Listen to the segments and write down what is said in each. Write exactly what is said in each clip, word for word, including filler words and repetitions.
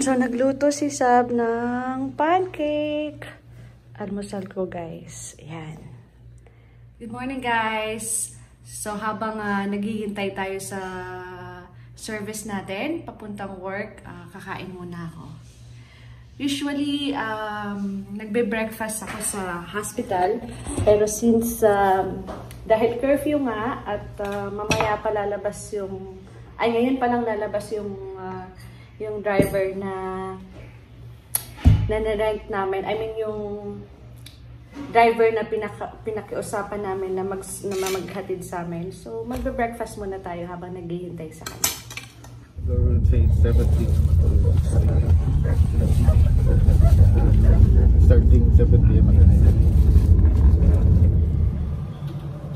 Ayan, so nagluto si Sab ng pancake. Almusal ko, guys. Ayan. Good morning, guys. So habang uh, naghihintay tayo sa service natin, papuntang work, uh, kakain muna ako. Usually, um, nagbe-breakfast ako sa hospital. Pero since, um, dahil curfew nga, at uh, mamaya pa lalabas yung, ay ngayon pa lang lalabas yung uh, yung driver na na-rent namin. I mean, yung driver na pinaka, pinakiusapan namin na, mag, na maghatid sa amin. So, magbe-breakfast muna tayo habang naghihintay sa kanya. The routine, seven P M. Starting seven P M.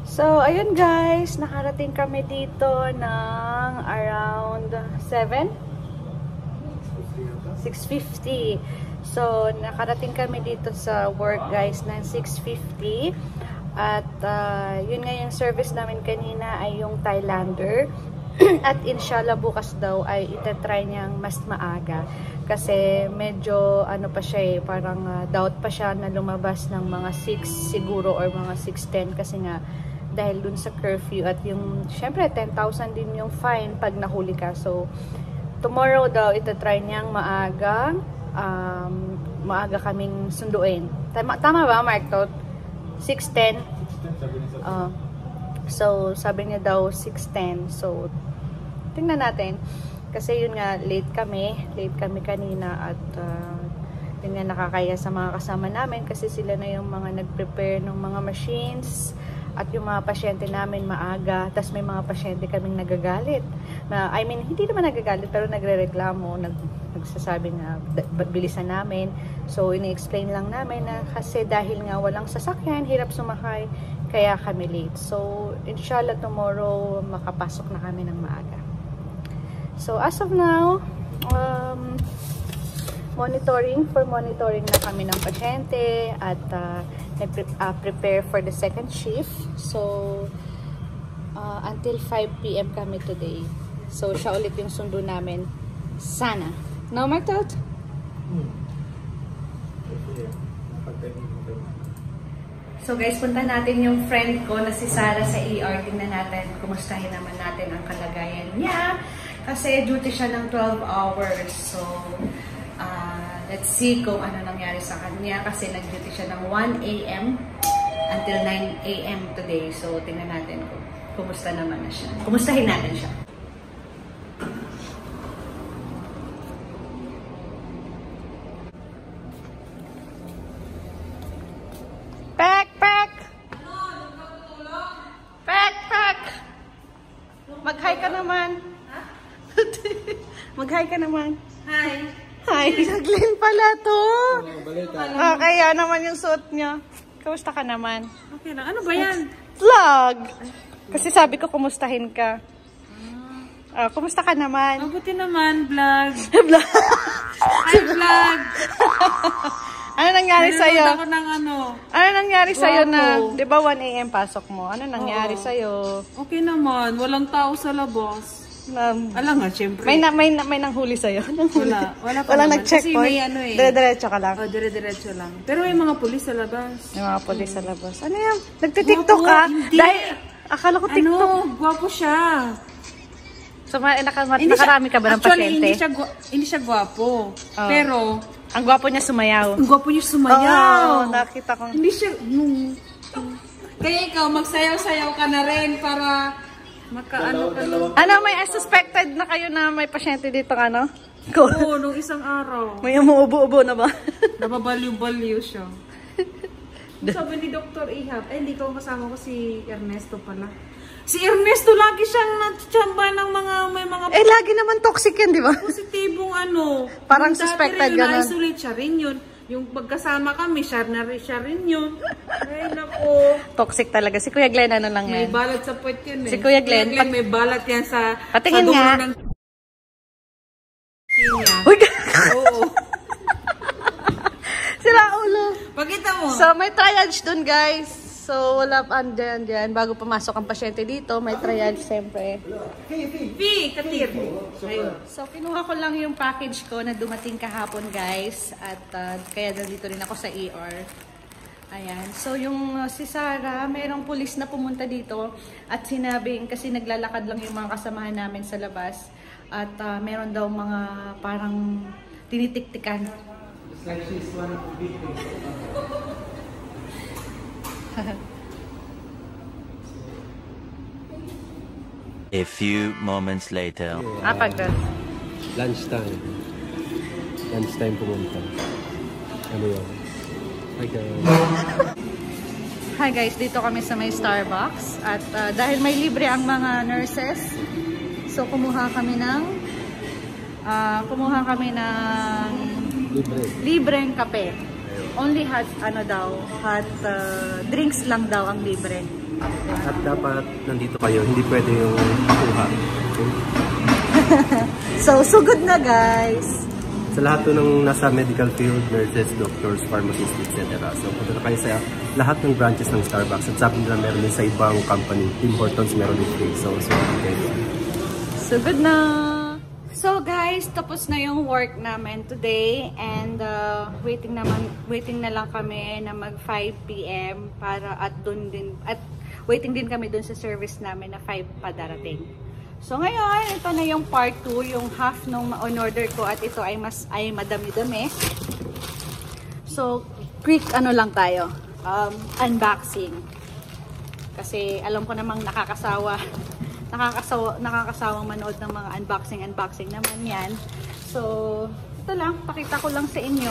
So, ayun guys. Nakarating kami dito ng around seven. six fifty. So, nakarating kami dito sa work, guys, ng six fifty. At, uh, yun nga yung service namin kanina ay yung Thailander. At, inshallah, bukas daw ay itatry niyang mas maaga. Kasi, medyo, ano pa siya eh, parang uh, doubt pa siya na lumabas ng mga six siguro or mga six ten. Kasi nga, dahil dun sa curfew at yung, syempre, ten thousand din yung fine pag nahuli ka. So, tomorrow daw, itatry niyang maaga, um, maaga kaming sunduin. Tama, tama ba, Mark? six ten? Uh, so, sabi niya daw, six ten. So, tingnan natin. Kasi yun nga, late kami. Late kami kanina at uh, yun nga nakakaya sa mga kasama namin kasi sila na yung mga nag-prepare ng mga machines. At yung mga pasyente namin maaga, tas may mga pasyente kaming nagagalit. Na, I mean, hindi naman nagagalit, pero nagre-reklamo, nag, nagsasabi na bilisan namin. So, ini-explain lang namin na kasi dahil nga walang sasakyan, hirap sumakay, kaya kami late. So, inshallah tomorrow, makapasok na kami ng maaga. So, as of now, um, monitoring, for monitoring na kami ng pasyente at uh, Uh, prepare for the second shift. So, uh, until five P M kami today. So, siya ulit yung sundo namin. Sana. No, Mark Tout? Hmm. So, guys, punta natin yung friend ko na si Sarah sa E R. Tingnan natin, kumustahin naman natin ang kalagayan niya. Kasi duty siya ng twelve hours. So, let's see kung ano nangyari sa kanya kasi nag-duty siya ng one A M until nine A M today. So, tingnan natin kung kumusta naman na siya. Kumustahin natin siya. Pek! Pek! Ano? Nagpapatulog? Pek! Pek! Mag-hi ka naman. Ha? Mag-hi ka naman. Hi! Ay, nag-clean pala to. Okay, yan naman yung suot niya. Kamusta ka naman? Okay lang. Ano ba yan? Vlog! Kasi sabi ko, kumustahin ka. Ah, uh, kumusta ka naman? Mabuti naman, vlog. Vlog? Ay, vlog! Ano nangyari Nanonood sa'yo? Nanonood ako ng ano. Ano nangyari Guapo. Sa'yo na, di ba one A M pasok mo? Ano nangyari Oo. Sa'yo? Okay naman. Walang tao sa labas. Um, Alam nga, siyempre. May, na, may, na, may nanghuli sa'yo. Nanghuli. Wala. Wala pa Walang nag-checkpoint. Ano eh. Dire-diretso ka lang. O, dire-diretso lang. Pero may mga pulis sa labas. May mga pulis hmm. sa labas. Ano yan? Nagtitiktok ka? Hindi. Dahil, akala ko TikTok. Ano? Gwapo siya. So, naka, hindi nakarami siya, ka ba ng actually, pasyente? Hindi siya, hindi siya gwapo. Oh. Pero, ang gwapo niya sumayaw. Ang gwapo niya sumayaw. Oo, oh, nakita ko. Hindi siya, mm, mm. Kaya ikaw, magsayaw-sayaw ka na rin para... Magkaano ka na? Ano, may suspected na kayo na may pasyente dito ka, no? Oo, nung isang araw. May umuubo-ubo na ba? Nababaliw-baliw siya. Sabi ni Doctor Ihab, eh, hindi ko kasama ko si Ernesto pala. Si Ernesto, lagi siyang natsyamba ng mga, may mga... Eh, lagi naman toxic yan, di ba? Positibong ano. Parang suspected, gano'n. Na-isolate siya rin yun. Yung pagkasama kami, siya na rin, siya rin yun. Ay, naku. Toxic talaga. Si Kuya Glenn, ano lang yan? May balat sa puwet yun eh. Si Kuya Glenn, Kuya Glenn may balat yan sa... Patingin sa nga. Ng... Uy, oo. Sila ulo. Pakita mo. So, may triage dun, guys. So, wala pa andyan dyan. Bago pumasok ang pasyente dito, may triage siyempre. V! Katir! So, kinuha ko lang yung package ko na dumating kahapon, guys. At uh, kaya nandito rin ako sa E R. Ayan. So, yung uh, si Sarah, mayroong pulis na pumunta dito. At sinabing, kasi naglalakad lang yung mga kasamahan namin sa labas. At uh, meron daw mga parang tinitiktikan. It's like she's one of the victims. A few moments later. Yeah. Apag doon. Lunchtime. Lunchtime pumunta. Ano yun? Hi guys. Hi guys, dito kami sa may Starbucks. At uh, dahil may libre ang mga nurses, so kumuha kami ng uh, kumuha kami ng libre. libreng kape. Only hot, ano daw, hot uh, drinks lang daw ang libre. At dapat nandito kayo, hindi pwede yung kuha. Okay. So, so good na guys! Sa lahat po ng nasa medical field, nurses, doctors, pharmacists, et cetera. So, punta na kayo sa lahat ng branches ng Starbucks. At sabi nila meron din sa ibang company, importance meron din free. So, so good na. So good na! So guys, tapos na yung work namin today and uh, waiting naman waiting na lang kami na mag five P M para at doon din at waiting din kami doon sa service namin na five pa darating. So ngayon, ito na yung part two, yung half nung on-order ko at ito ay mas ay madami-dami. So quick ano lang tayo, um, unboxing. Kasi alam ko namang nakakasawa. Nakakasawa, nakakasawang manood ng mga unboxing-unboxing naman yan. So, ito lang. Pakita ko lang sa inyo.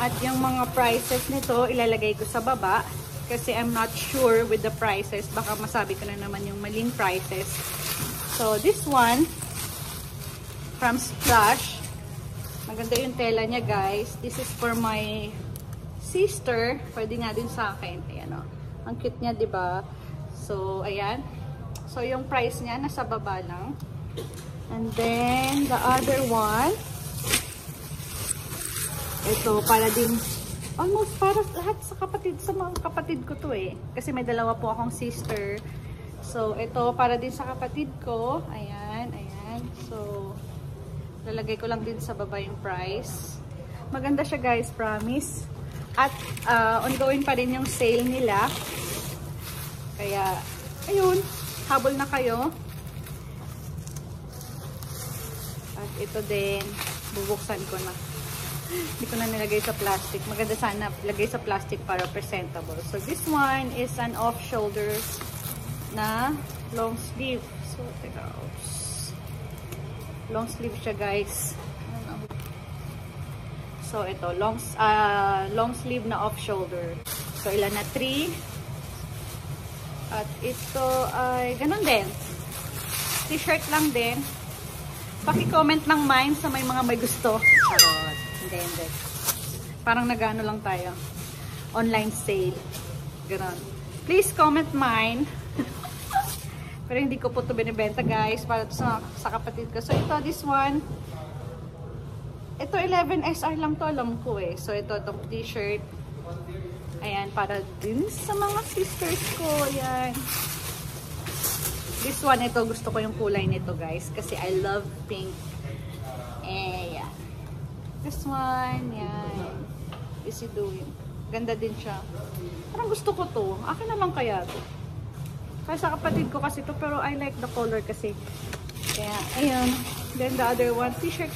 At yung mga prices nito, ilalagay ko sa baba. Kasi I'm not sure with the prices. Baka masabi ko na naman yung maling prices. So, this one, from Splash. Maganda yung tela niya, guys. This is for my sister. Pwede nga din sa akin. Ayan, oh. Ang cute niya, diba? So, ayan. So, yung price niya, nasa baba lang. And then, the other one. Ito, para din, almost para lahat sa kapatid, sa mga kapatid ko to eh. Kasi may dalawa po akong sister. So, ito, para din sa kapatid ko. Ayan, ayan. So, lalagay ko lang din sa baba yung price. Maganda siya guys, promise. At, uh, ongoing pa rin yung sale nila. Kaya, ayun. Habol na kayo. At ito din, bubuksan ko na. Hindi ko na nilagay sa plastic. Maganda sana lagay sa plastic para presentable. So this one is an off-shoulder na long sleeve. So, teka, oops. Long sleeve siya, guys. So ito, long, uh, long sleeve na off-shoulder. So ilan na? three. At ito ay ganun din. T-shirt lang din. Paki-comment ng mine sa may mga may gusto. Charot. Hindi, hindi. Parang nagano lang tayo. Online sale. Ganun. Please comment mine. Pero hindi ko po ito binibenta guys. Para sa, sa kapatid ko. So ito, this one. Ito eleven S R lang to alam ko eh. So ito, itong t-shirt. Ayan, para din sa mga sisters ko. Ayan. This one, ito. Gusto ko yung kulay nito, guys. Kasi I love pink. Ayan. This one, yan. Easy doing. Ganda din siya. Parang gusto ko to. Akin naman kaya to. Kasi sa kapatid ko kasi to. Pero I like the color kasi. Kaya, ayan. Then the other one, t-shirt.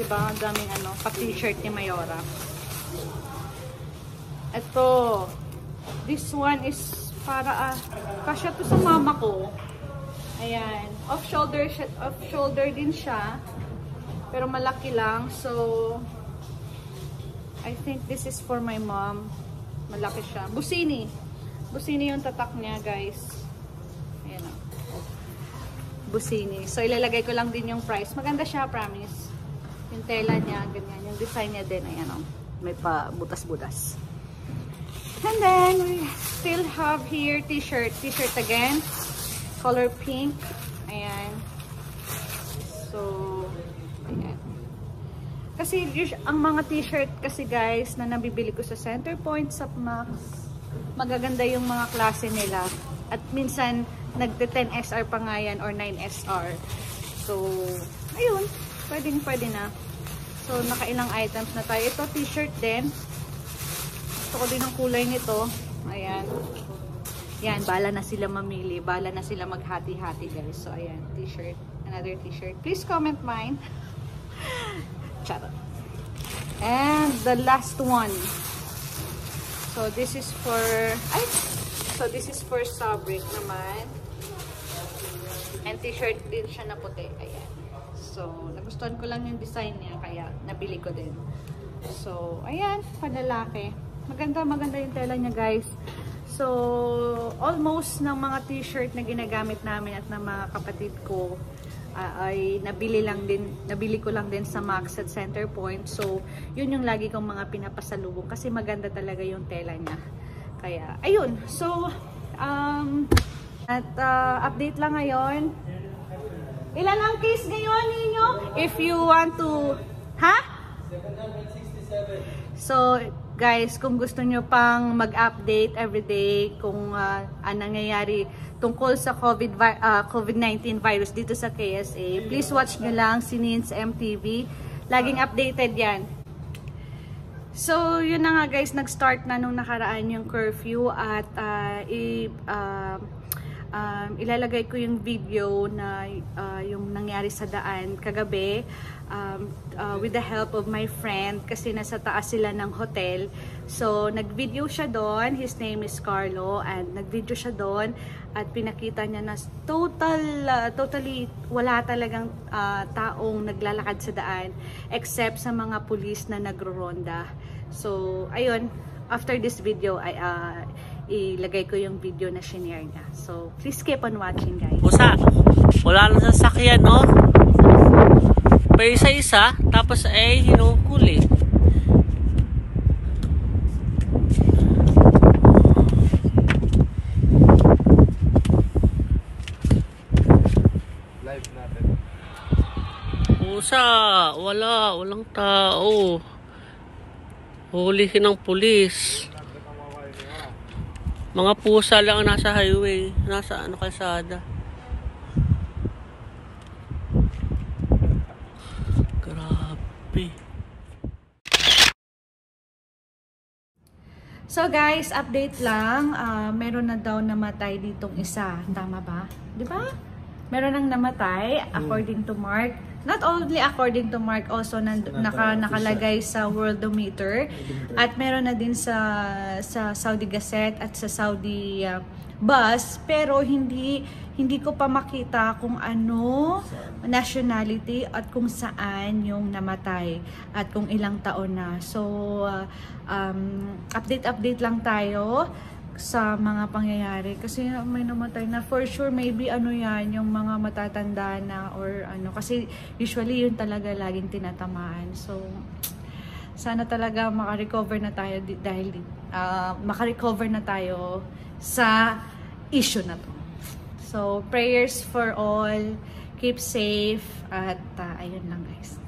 Diba? Ang daming ano, pa-t-shirt ni Mayora. Ito, this one is para, ah, kasya to sa mama ko. Ayan, off-shoulder off shoulder din siya, pero malaki lang. So, I think this is for my mom. Malaki siya. Busini. Busini yung tatak niya, guys. Ayan o. Busini. So, ilalagay ko lang din yung price. Maganda siya, promise. Yung tela niya, ganyan. Yung design niya din, ayan o. May pa butas-butas. And then, we still have here t-shirt. T-shirt again. Color pink. Ayan. So, ayan. Kasi, ang mga t-shirt kasi guys, na nabibili ko sa Centerpoint, S M Max, magaganda yung mga klase nila. At minsan, nagte ten X R pa nga yan or nine S R. So, ayun. Pwedeng pwede na. So, nakailang items na tayo. Ito, t-shirt din. Gusto ko din ang kulay nito. Ayan. Yan, bala na sila mamili. Bala na sila maghati-hati, guys. So, ayan. T-shirt. Another t-shirt. Please comment mine. Charot. And the last one. So, this is for... Ay! So, this is for fabric naman. And t-shirt din siya na puti. Ayan. So, nagustuhan ko lang yung design niya. Kaya, nabili ko din. So, ayan. Panlalaki. Maganda, maganda yung tela niya, guys. So, almost ng mga t-shirt na ginagamit namin at ng mga kapatid ko uh, ay nabili lang din, nabili ko lang din sa Max at Centerpoint. So, yun yung lagi kong mga pinapasalubong kasi maganda talaga yung tela niya. Kaya, ayun. So, um, at uh, update lang ngayon. Ilan ang case ngayon ninyo? If you want to, ha? So, guys, kung gusto nyo pang mag-update everyday kung uh, anong nangyayari tungkol sa COVID, uh, COVID nineteen virus dito sa K S A, please watch nyo lang si Ninz M T V. Laging updated yan. So, yun na nga guys, nag-start na nung nakaraan yung curfew at uh, i, uh, um, ilalagay ko yung video na uh, yung nangyari sa daan kagabi. Um, uh, with the help of my friend kasi nasa taas sila ng hotel, so nagvideo siya doon. His name is Carlo and nagvideo siya doon at pinakita niya na total uh, totally wala talagang uh, taong naglalakad sa daan except sa mga pulis na nagroronda. So ayun, after this video ay uh, ilagay ko yung video na shinare niya, so please keep on watching guys. Usa, wala lang sa sakyan, no? Pero isa-isa, tapos ay hinungkul eh. Live natin. Usa, wala, walang tao. Hulihin ng pulis. Mga pusa lang nasa highway, nasa ano kalsada. So guys, update lang, uh, meron na daw namatay ditong isa, tama ba? Di ba? Meron nang namatay according to Mark. Not only according to Mark, also nan naka nakalagay sa Worldometer at meron na din sa sa Saudi Gazette at sa Saudi uh, Bus, pero hindi hindi ko pa makita kung ano nationality at kung saan yung namatay at kung ilang taon na. So, uh, um, update-update lang tayo sa mga pangyayari kasi may namatay na for sure, maybe ano yan yung mga matatanda na or ano, kasi usually yun talaga laging tinatamaan. So, sana talaga makarecover na tayo dahil uh, makarecover na tayo sa issue na to. So, prayers for all, keep safe, at uh, ayun lang guys.